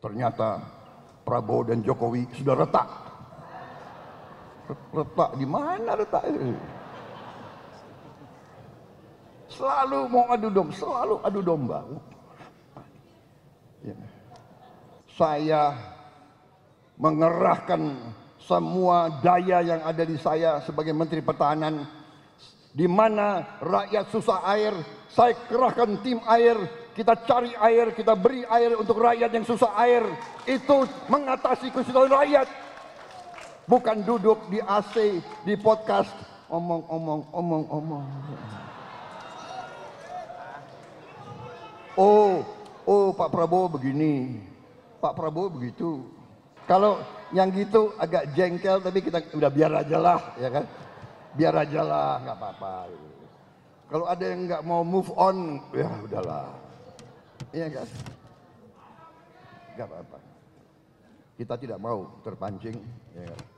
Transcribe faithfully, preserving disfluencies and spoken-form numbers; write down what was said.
Ternyata Prabowo dan Jokowi sudah retak. Retak di mana retak? Selalu mau adu domba, selalu adu domba. Saya mengerahkan semua daya yang ada di saya sebagai Menteri Pertahanan, di mana rakyat susah air, saya kerahkan tim air, kita cari air, kita beri air untuk rakyat yang susah air. Itu mengatasi kesulitan rakyat. Bukan duduk di A C, di podcast, omong, omong, omong, omong. Oh, oh Pak Prabowo begini, Pak Prabowo begitu. Kalau yang gitu agak jengkel, tapi kita udah biar aja lah, ya kan? Biar aja lah, nggak apa-apa. Kalau ada yang nggak mau move on, ya udahlah. Iya kan? Nggak apa-apa. Kita tidak mau terpancing, ya kan?